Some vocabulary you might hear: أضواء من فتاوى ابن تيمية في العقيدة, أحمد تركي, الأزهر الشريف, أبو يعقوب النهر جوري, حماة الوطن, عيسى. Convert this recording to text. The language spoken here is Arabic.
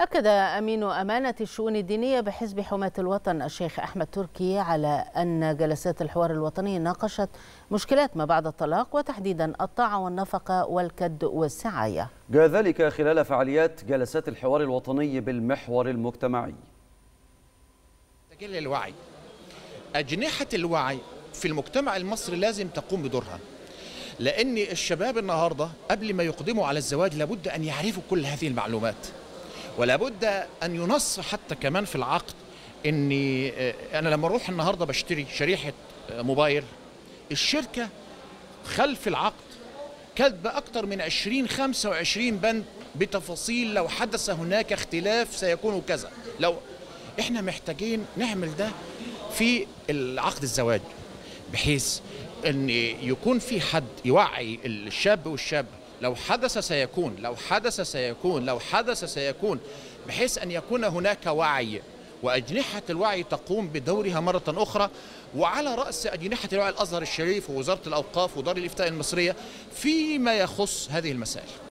أكد أمين أمانة الشؤون الدينية بحزب حماة الوطن الشيخ أحمد تركي على أن جلسات الحوار الوطني ناقشت مشكلات ما بعد الطلاق وتحديدا الطاعة والنفقة والكد والسعاية. جاء ذلك خلال فعاليات جلسات الحوار الوطني بالمحور المجتمعي. تجلي الوعي، أجنحة الوعي في المجتمع المصري لازم تقوم بدورها، لأن الشباب النهاردة قبل ما يقدموا على الزواج لابد أن يعرفوا كل هذه المعلومات، ولابد أن ينص حتى كمان في العقد. أني أنا لما أروح النهاردة بشتري شريحة موبايل، الشركة خلف العقد كاتبة أكتر من 20-25 بند بتفاصيل لو حدث هناك اختلاف سيكون كذا. لو إحنا محتاجين نعمل ده في العقد الزواج، بحيث أن يكون في حد يوعي الشاب والشابة لو حدث سيكون، لو حدث سيكون، لو حدث سيكون، بحيث أن يكون هناك وعي، وأجنحة الوعي تقوم بدورها مرة أخرى. وعلى رأس أجنحة الوعي الأزهر الشريف ووزارة الأوقاف ودار الإفتاء المصرية فيما يخص هذه المسائل.